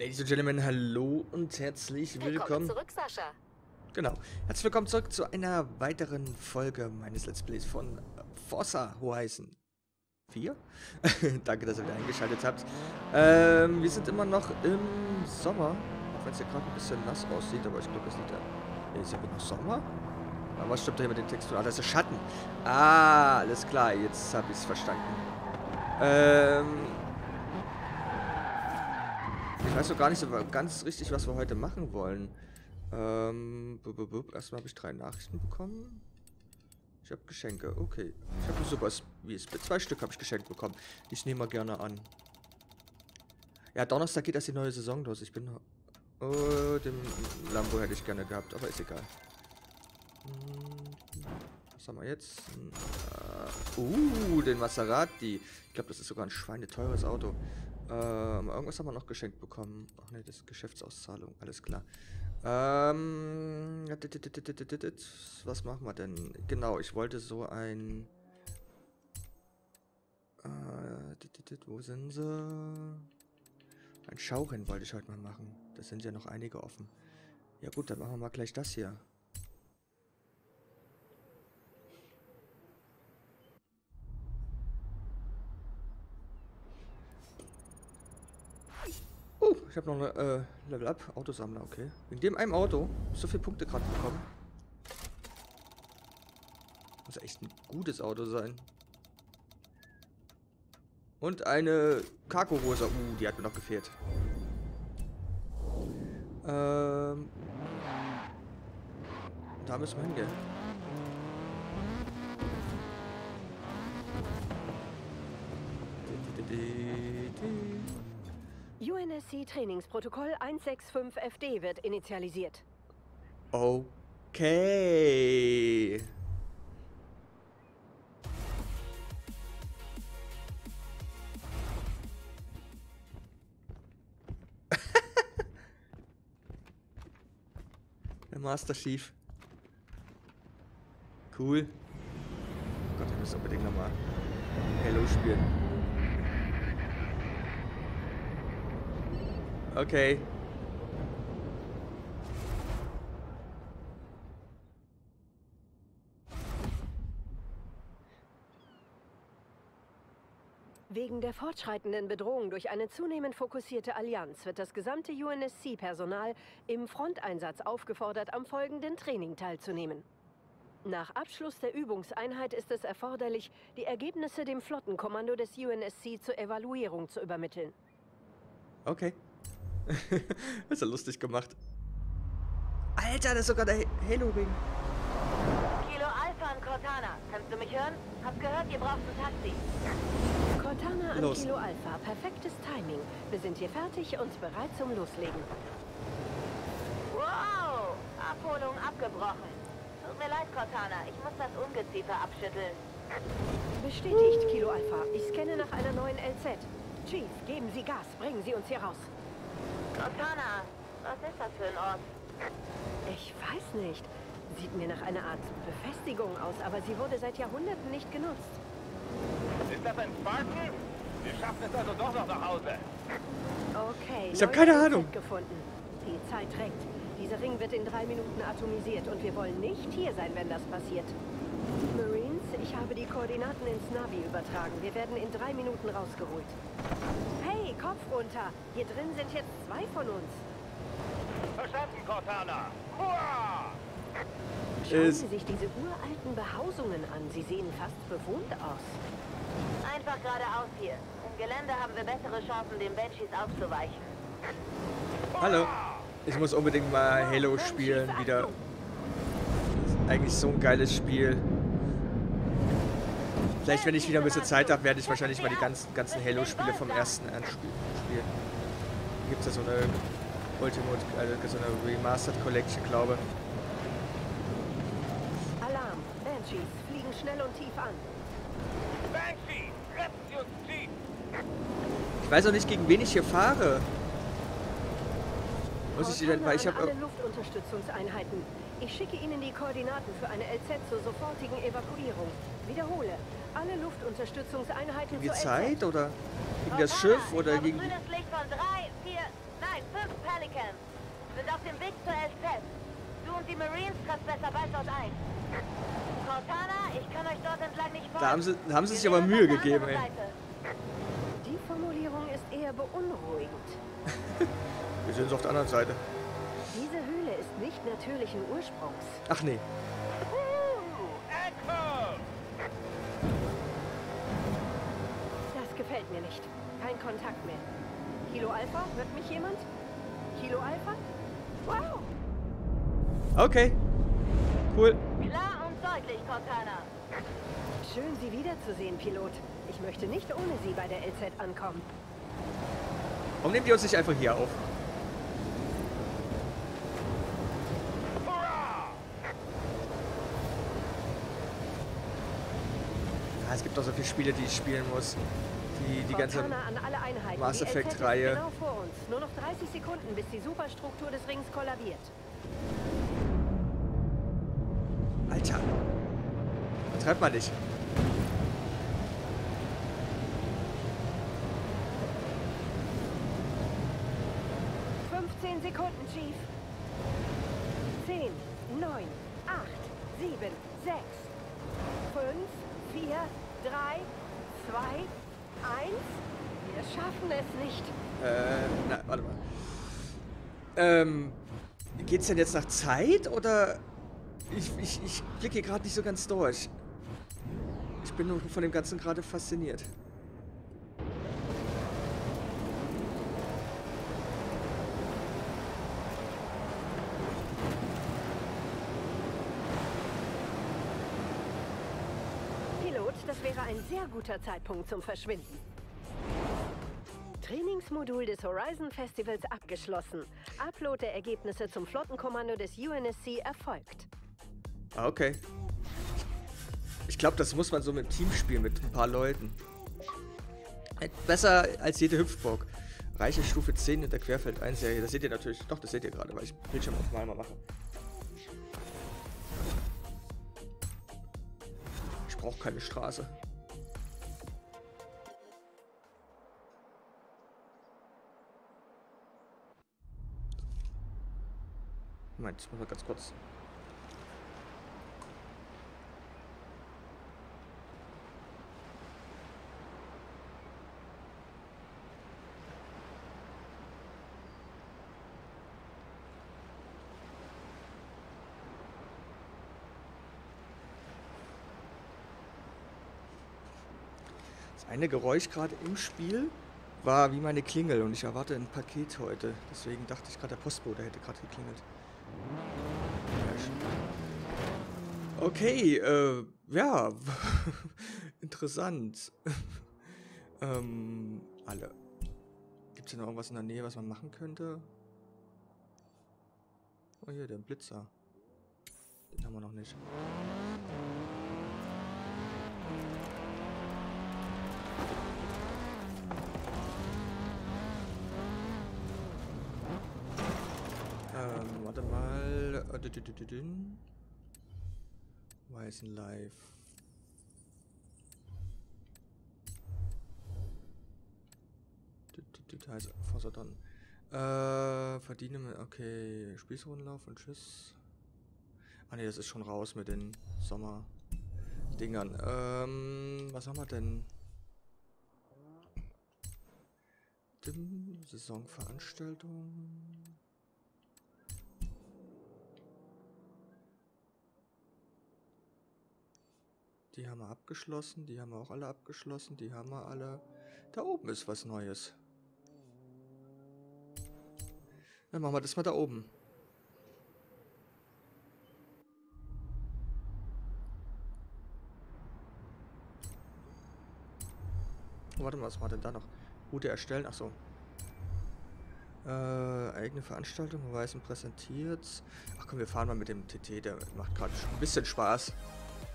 Ladies and Gentlemen, hallo und herzlich willkommen. Willkommen zurück, Sascha. Genau. Herzlich willkommen zurück zu einer weiteren Folge meines Let's Plays von Forza Horizon 4. Danke, dass ihr wieder eingeschaltet habt. Wir sind immer noch im Sommer, auch wenn es ja gerade ein bisschen nass aussieht, aber ich glaube, es liegt da. Ja, ist ja noch Sommer? Aber was stimmt da hier mit den Texturen? Ah, das ist der Schatten. Ah, alles klar, jetzt habe ich es verstanden. Ich weiß noch gar nicht so ganz richtig, was wir heute machen wollen. Erstmal habe ich 3 Nachrichten bekommen. Ich habe Geschenke, okay. Ich habe super, wie es 2 Stück habe ich geschenkt bekommen. Ich nehme mal gerne an. Ja, Donnerstag geht erst die neue Saison los. Ich bin... Oh, den Lambo hätte ich gerne gehabt, aber ist egal. Was haben wir jetzt? Den Maserati. Ich glaube, das ist sogar ein schweineteures Auto. Irgendwas haben wir noch geschenkt bekommen. Ach ne, das ist Geschäftsauszahlung, alles klar. Was machen wir denn? Genau, ich wollte so ein... Wo sind sie? Ein Schaurin wollte ich heute mal machen. Da sind ja noch einige offen. Ja gut, dann machen wir mal gleich das hier. Ich habe noch eine Level Up, Autosammler, okay. Wegen dem einem Auto so viele Punkte gerade bekommen. Muss echt ein gutes Auto sein. Und eine Cargo-Rosa. Die hat mir noch gefehlt. Da müssen wir hingehen. UNSC Trainingsprotokoll 165FD wird initialisiert. Okay. Der Master Chief. Cool. Oh Gott, ich muss unbedingt nochmal Halo spielen. Okay. Wegen der fortschreitenden Bedrohung durch eine zunehmend fokussierte Allianz wird das gesamte UNSC-Personal im Fronteinsatz aufgefordert, am folgenden Training teilzunehmen. Nach Abschluss der Übungseinheit ist es erforderlich, die Ergebnisse dem Flottenkommando des UNSC zur Evaluierung zu übermitteln. Okay. Das ist ja lustig gemacht. Alter, das ist sogar der Halo-Ring. Kilo Alpha an Cortana. Kannst du mich hören? Hab gehört, ihr braucht ein Taxi. Cortana an Kilo Alpha. Perfektes Timing. Wir sind hier fertig und bereit zum Loslegen. Wow! Abholung abgebrochen. Tut mir leid, Cortana. Ich muss das Ungeziefer abschütteln. Bestätigt, Kilo Alpha. Ich scanne nach einer neuen LZ. Chief, geben Sie Gas. Bringen Sie uns hier raus. Cortana, was ist das für ein Ort? Ich weiß nicht. Sieht mir nach einer Art Befestigung aus, aber sie wurde seit Jahrhunderten nicht genutzt. Ist das ein Spartan? Wir schaffen es also doch noch nach Hause. Okay, ich habe keine Ahnung. Gefunden. Die Zeit drängt. Dieser Ring wird in 3 Minuten atomisiert und wir wollen nicht hier sein, wenn das passiert. Marines, ich habe die Koordinaten ins Navi übertragen. Wir werden in 3 Minuten rausgeholt. Hey, Kopf runter! Hier drin sind jetzt 2 von uns. Verstanden, Cortana! Hurra! Schauen Sie sich diese uralten Behausungen an. Sie sehen fast bewohnt aus. Einfach geradeaus hier. Im Gelände haben wir bessere Chancen, den Banshees aufzuweichen. Hallo! Ich muss unbedingt mal Halo spielen wieder. Eigentlich so ein geiles Spiel. Vielleicht, wenn ich wieder ein bisschen Zeit habe, werde ich wahrscheinlich mal die ganzen Halo-Spiele vom ersten anspielen. Hier gibt es ja so eine Ultimate, so eine Remastered Collection, glaube ich. Alarm! Banshees fliegen schnell und tief an. Banshee! Rescue Chief! Ich weiß auch nicht, gegen wen ich hier fahre. Muss ich sie denn, weil ich habe... Ich schicke Ihnen die Koordinaten für eine LZ zur sofortigen Evakuierung. Wiederhole, alle Luftunterstützungseinheiten zur LZ. Gegen die Zeit oder gegen das Schiff oder gegen... zur SS. Du und die Marines trefft besser bald dort ein. Cortana, ich kann euch dort entlang nicht folgen. Da haben sie sich aber Mühe gegeben, ey. Die Formulierung ist eher beunruhigend. Wir sind so auf der anderen Seite. Diese Höhle ist nicht natürlichen Ursprungs. Ach nee. Das gefällt mir nicht. Kein Kontakt mehr. Kilo Alpha, hört mich jemand? Kilo Alpha? Wow! Okay. Cool. Klar und deutlich, Cortana. Schön, Sie wiederzusehen, Pilot. Ich möchte nicht ohne Sie bei der LZ ankommen. Warum nehmt ihr uns nicht einfach hier auf? Ah, es gibt auch so viele Spiele, die ich spielen muss. Die ganze Mass Effect-Reihe. Genau vor uns. Nur noch 30 Sekunden, bis die Superstruktur des Rings kollabiert. Alter. Treib mal nicht. Sekunden, Chief. 10, 9, 8, 7, 6, 5, 4, 3, 2, 1. Wir schaffen es nicht. Nein, warte mal. Geht's denn jetzt nach Zeit oder? Ich blicke hier gerade nicht so ganz durch. Ich bin nur von dem Ganzen gerade fasziniert. Ein sehr guter Zeitpunkt zum Verschwinden. Trainingsmodul des Horizon Festivals abgeschlossen. Upload der Ergebnisse zum Flottenkommando des UNSC erfolgt. Ah, okay. Ich glaube, das muss man so mit Team spielen, mit ein paar Leuten. Besser als jede Hüpfburg. Reiche Stufe 10 in der Querfeld-1-Serie. Das seht ihr natürlich. Doch, das seht ihr gerade, weil ich Bildschirm auf einmal mache. Ich brauche keine Straße. Moment, das muss man ganz kurz. Das eine Geräusch gerade im Spiel war wie meine Klingel und ich erwarte ein Paket heute. Deswegen dachte ich gerade, der Postbote hätte gerade geklingelt. Okay, ja, interessant. Alle. Gibt es denn noch irgendwas in der Nähe, was man machen könnte? Oh, hier, der Blitzer. Den haben wir noch nicht. Warte mal. Weißen Live. Das heißt Forza Don. Verdiene mit. Okay. Spießrundenlauf und tschüss. Ah ne, das ist schon raus mit den Sommerdingern. Was haben wir denn? Saisonveranstaltung. Die haben wir abgeschlossen, die haben wir auch alle abgeschlossen, die haben wir alle. Da oben ist was Neues. Dann machen wir das mal da oben. Oh, warte mal, was war denn da noch? Route erstellen, achso. Eigene Veranstaltung, Weißen präsentiert. Ach komm, wir fahren mal mit dem TT, der macht gerade ein bisschen Spaß.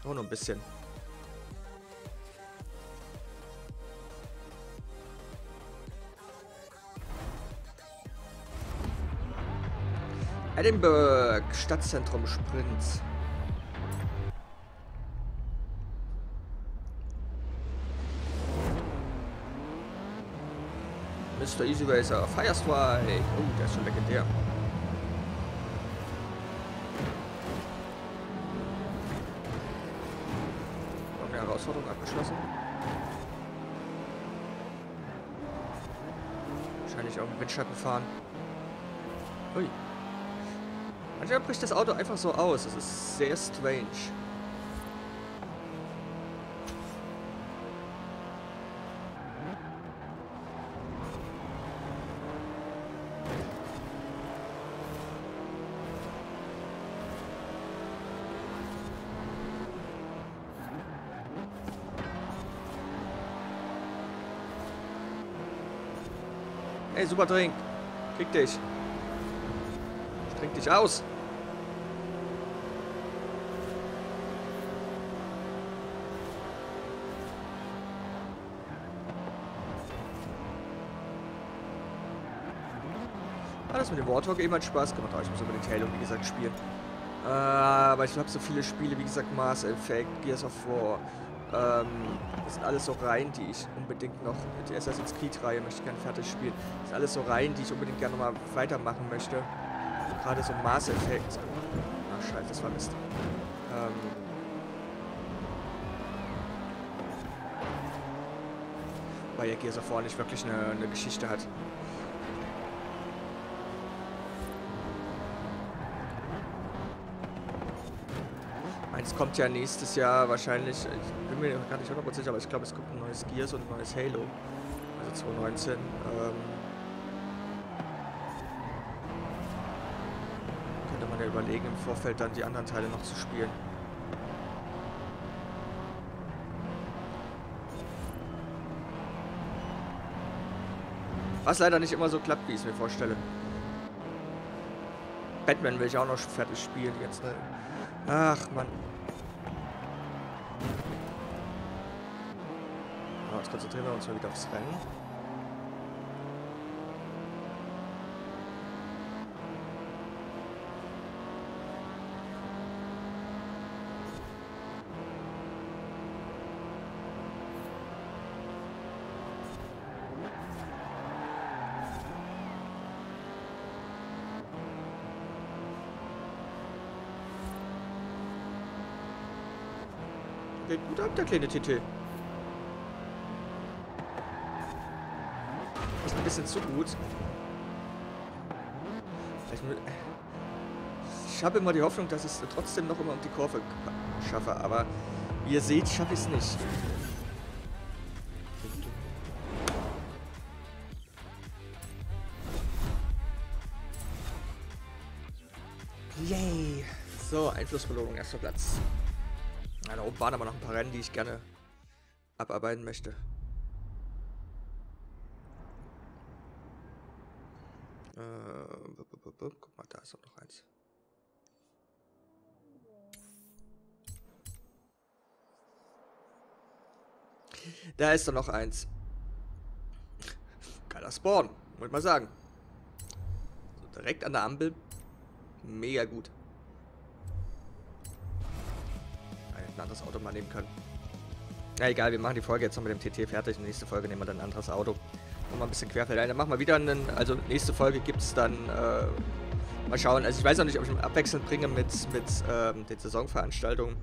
Nur ein bisschen. Edinburgh, Stadtzentrum Sprints. Mr. Easy Racer, Firestrike. Oh, der ist schon legendär. Herausforderung abgeschlossen. Wahrscheinlich auch im Windschatten fahren. Ui. Manchmal bricht das Auto einfach so aus. Das ist sehr strange. Hey, super Drink. Krieg dich. Ich trink dich aus. Ah, das mit dem Warthog eben hat Spaß gemacht. Aber ich muss aber den Halo, wie gesagt, spielen. Aber ich glaube, so viele Spiele, wie gesagt, Mass Effect, Gears of War. Das sind alles so Reihen, die ich unbedingt noch, die Assassin's Creed-Reihe möchte ich gerne fertig spielen. Das sind alles so Reihen, die ich unbedingt gerne nochmal weitermachen möchte. Gerade so Mass Effect. Ach scheiße, das war Mist. Weil ja Gears of War nicht wirklich eine Geschichte hat. Es kommt ja nächstes Jahr wahrscheinlich, ich bin mir gar nicht 100% sicher, aber ich glaube, es kommt ein neues Gears und ein neues Halo. Also 2019. Könnte man ja überlegen, im Vorfeld dann die anderen Teile noch zu spielen. Was leider nicht immer so klappt, wie ich es mir vorstelle. Batman will ich auch noch fertig spielen jetzt, ne? Ach, Mann. Aber jetzt konzentrieren wir uns mal wieder aufs Rennen. Geht gut ab, der kleine Titel. Ist ein bisschen zu gut. Ich habe immer die Hoffnung, dass ich es trotzdem noch immer um die Kurve schaffe, aber wie ihr seht, schaffe ich es nicht. Yay! So, Einflussbelohnung, erster Platz. Ja, da oben waren aber noch ein paar Rennen, die ich gerne abarbeiten möchte. Guck mal, da ist auch noch eins. Da ist doch noch eins. Geiler Spawn, wollte ich mal sagen. So, direkt an der Ampel. Mega gut. Ein anderes Auto mal nehmen können. Na egal, wir machen die Folge jetzt noch mit dem TT fertig. Nächste Folge nehmen wir dann ein anderes Auto. Nochmal ein bisschen querfeld ein. Dann machen wir wieder einen. Also nächste Folge gibt es dann. Mal schauen. Also ich weiß noch nicht, ob ich abwechselnd bringe mit den Saisonveranstaltungen.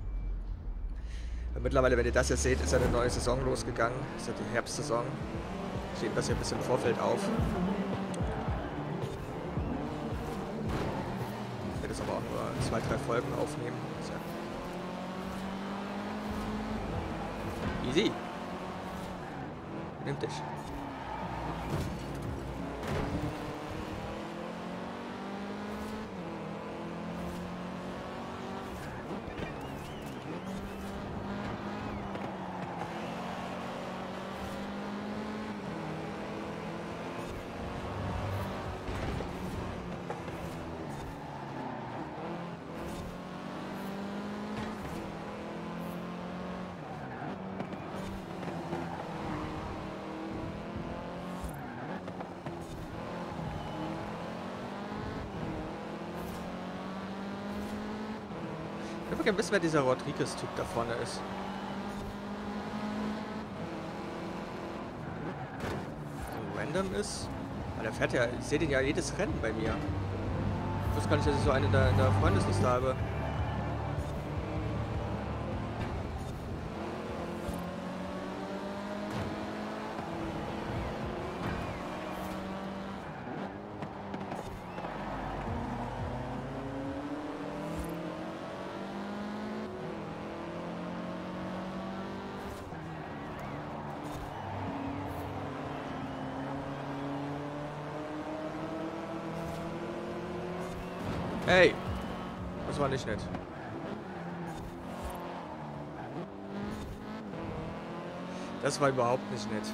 Mittlerweile, wenn ihr das jetzt seht, ist ja eine neue Saison losgegangen. Ist ja die Herbstsaison. Ich nehme das hier ein bisschen im Vorfeld auf. Ich werde es aber auch nur 2, 3 Folgen aufnehmen. Ist ja easy. Nimm dich. Ich würde gerne wissen, wer dieser Rodriguez-Typ da vorne ist. So random ist. Aber der fährt ja. Ich sehe den ja jedes Rennen bei mir. Ich wusste gar nicht, dass ich so einen in der Freundesliste habe. Hey! Das war nicht nett. Das war überhaupt nicht nett.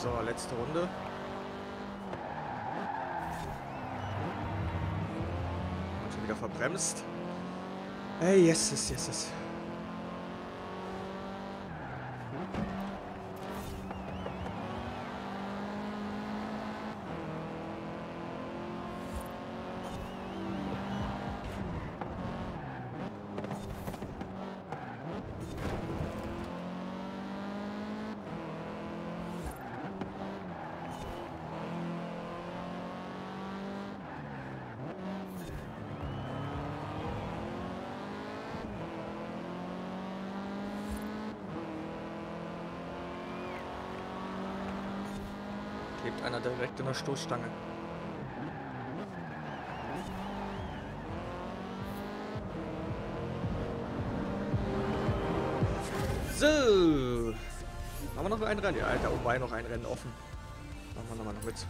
So, letzte Runde. Und schon wieder verbremst. Hey, yes. Klebt einer direkt in der Stoßstange. So. Haben wir noch ein Rennen? Ja, Alter, oben war noch ein Rennen offen. Machen wir nochmal noch mit.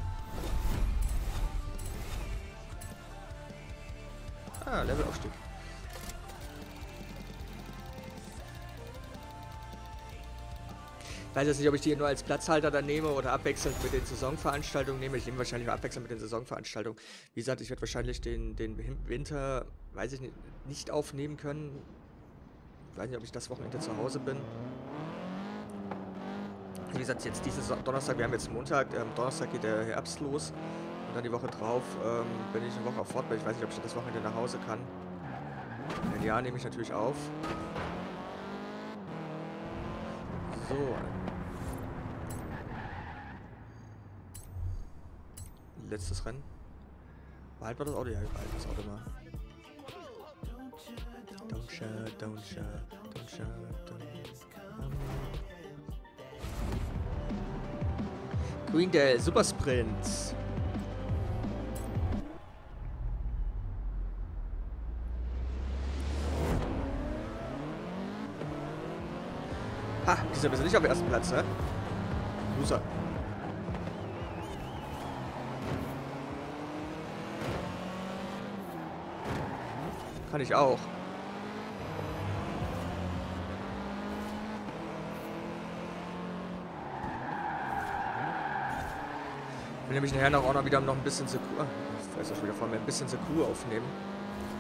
Ah, Levelaufstieg. Ich weiß jetzt nicht, ob ich die nur als Platzhalter dann nehme oder abwechselnd mit den Saisonveranstaltungen nehme. Ich nehme wahrscheinlich abwechselnd mit den Saisonveranstaltungen. Wie gesagt, ich werde wahrscheinlich den Winter, weiß ich nicht, nicht aufnehmen können. Ich weiß nicht, ob ich das Wochenende zu Hause bin. Wie gesagt, jetzt dieses Donnerstag, wir haben jetzt Montag, Donnerstag geht der Herbst los. Und dann die Woche drauf bin ich eine Woche auf Fortbildung. Ich weiß nicht, ob ich das Wochenende nach Hause kann. Wenn ja, nehme ich natürlich auf. So, letztes Rennen. Behalten wir das Auto? Ja, wir behalten das Auto mal. Don't. Greendale, Super Sprint. Ha, dieser bist du nicht auf dem ersten Platz, ne? Loser. Kann ich auch. Ich will nämlich nachher noch auch noch wieder noch ein bisschen The Crew. Ich weiß auch schon wieder vor mir, ein bisschen The Crew aufnehmen.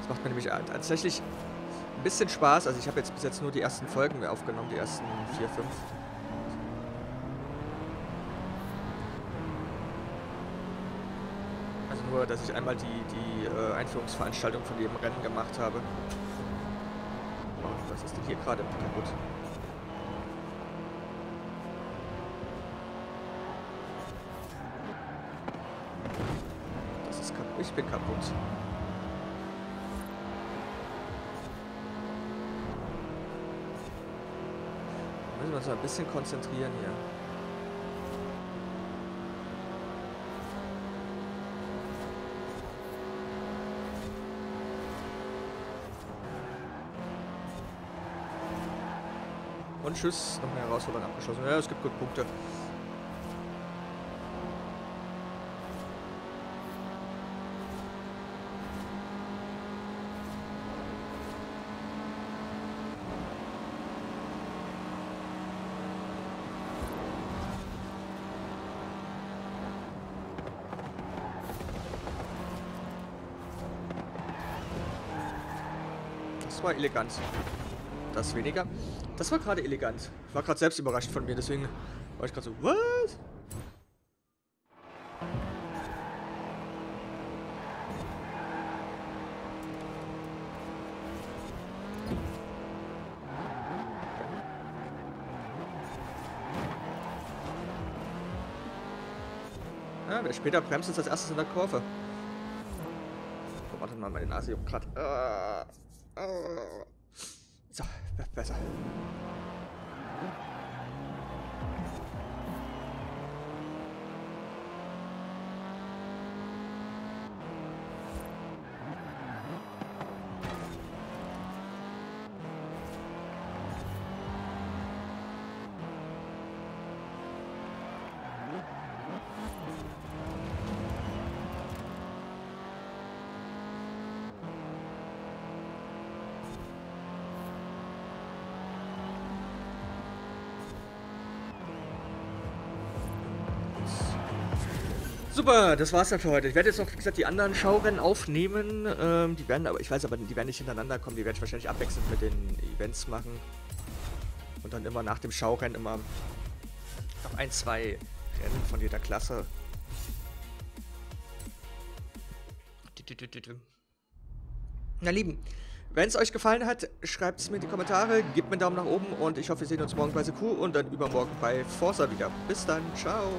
Das macht mir nämlich tatsächlich ein bisschen Spaß. Also ich habe jetzt bis jetzt nur die ersten Folgen aufgenommen, die ersten 4, 5. Nur, dass ich einmal die Einführungsveranstaltung von jedem Rennen gemacht habe. Oh, was ist denn hier gerade kaputt? Das ist kaputt. Ich bin kaputt. Da müssen wir uns mal ein bisschen konzentrieren hier. Und tschüss, noch eine Herausforderung abgeschlossen. Ja, es gibt gute Punkte. Das war elegant. Das weniger. Das war gerade elegant. Ich war gerade selbst überrascht von mir, deswegen war ich gerade so, was? Ja, wer später bremst, ist als erstes in der Kurve. Oh, warte mal, meine Nase juckt gerade. So, besser. Super, das war's dann für heute. Ich werde jetzt noch, wie gesagt, die anderen Schaurennen aufnehmen. Die werden aber, ich weiß aber, die werden nicht hintereinander kommen. Die werde ich wahrscheinlich abwechselnd mit den Events machen. Und dann immer nach dem Schaurennen immer noch ein, zwei Rennen von jeder Klasse. Na Lieben, wenn es euch gefallen hat, schreibt es mir in die Kommentare, gebt mir einen Daumen nach oben und ich hoffe, wir sehen uns morgen bei The Crew und dann übermorgen bei Forza wieder. Bis dann, ciao!